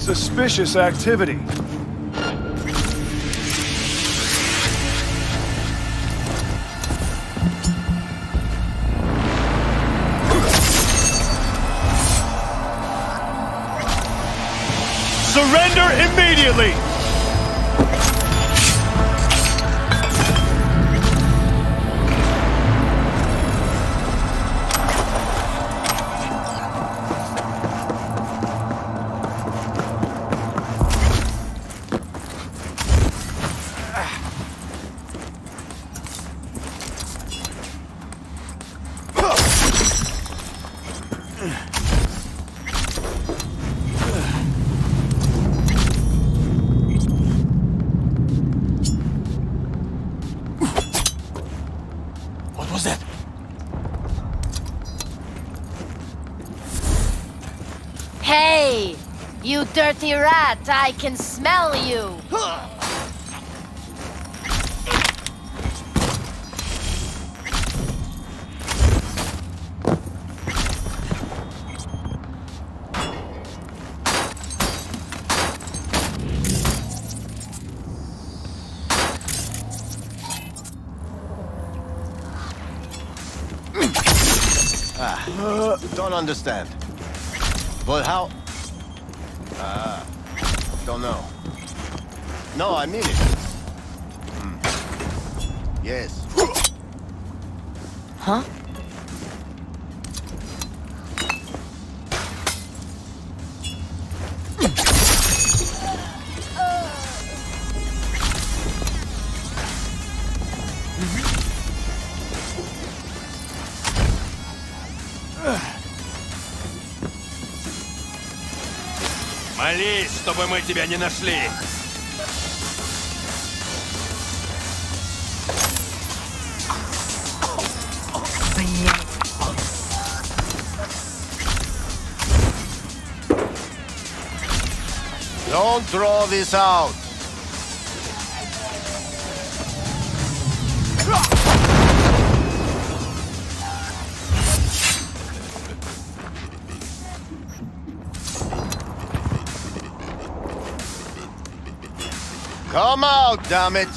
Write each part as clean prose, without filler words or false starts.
Suspicious activity. Surrender immediately! Hey, you dirty rat, I can smell you. Don't understand. But how? Don't know. No, I mean it. Yes. Huh? Молись, чтобы мы тебя не нашли! Don't throw this out! Come out, damn it!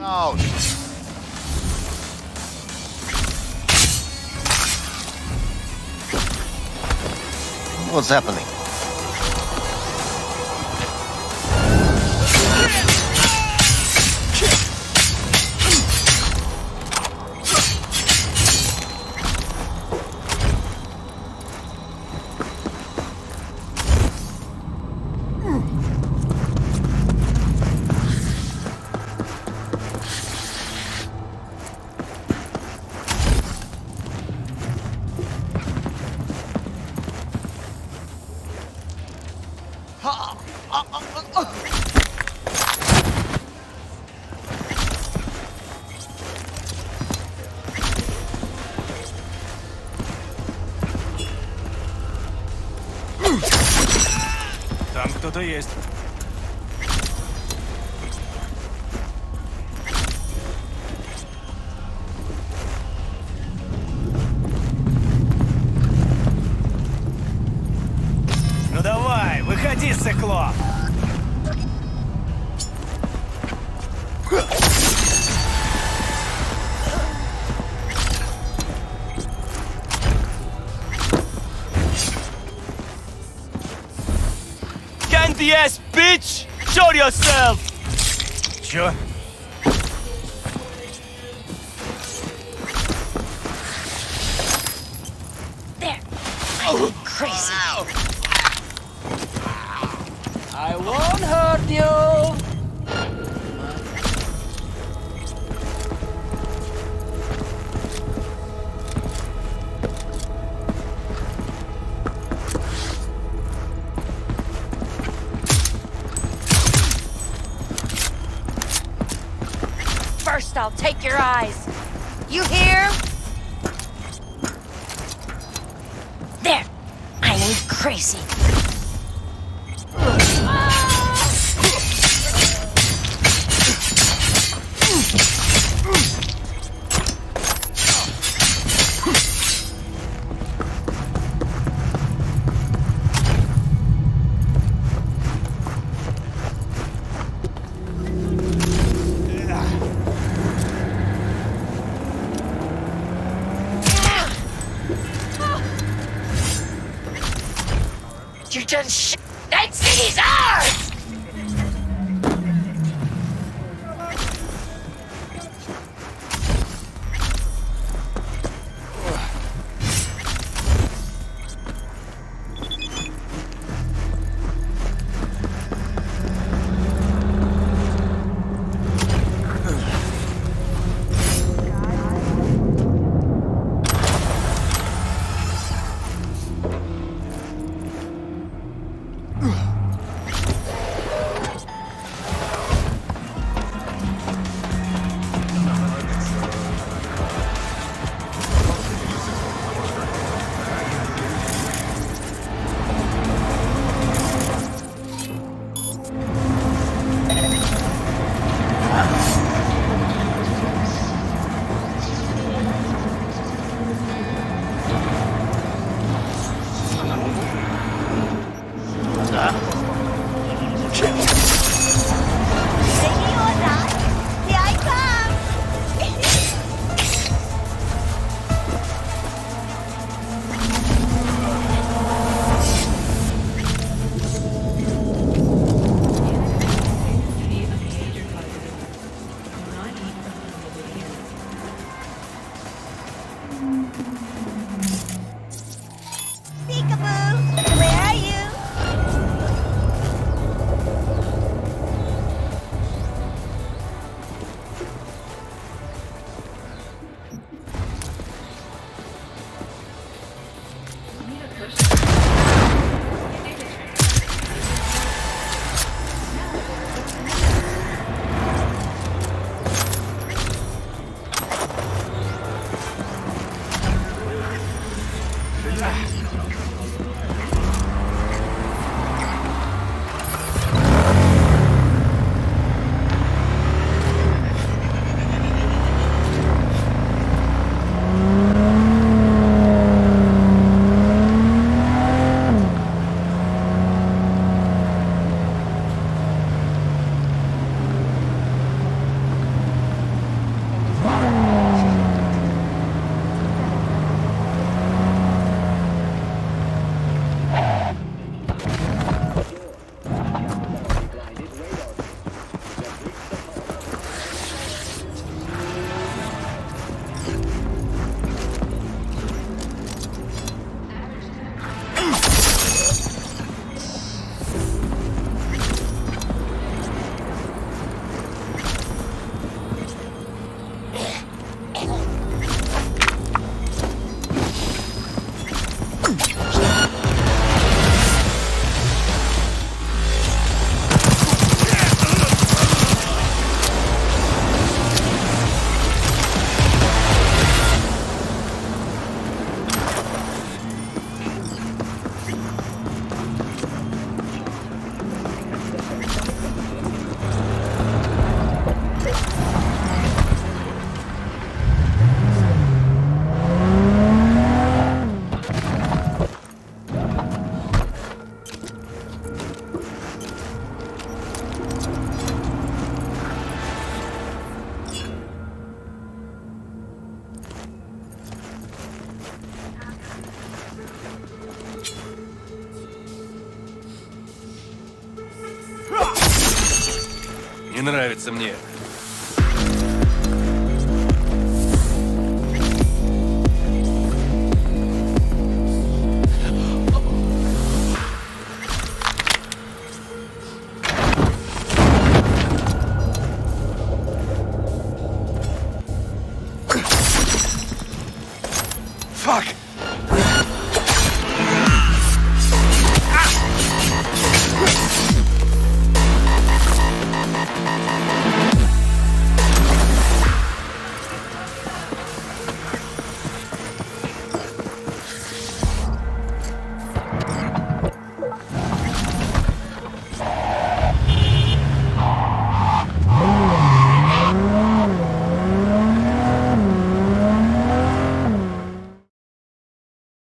Out! What's happening? Там кто-то есть. Ну давай, выходи, Сыкло! Yes, bitch! Show yourself! Чё? There! I'm crazy! I won't hurt you! First, I'll take your eyes. You hear? crazy. You done shit. That city's ours! Нравится мне.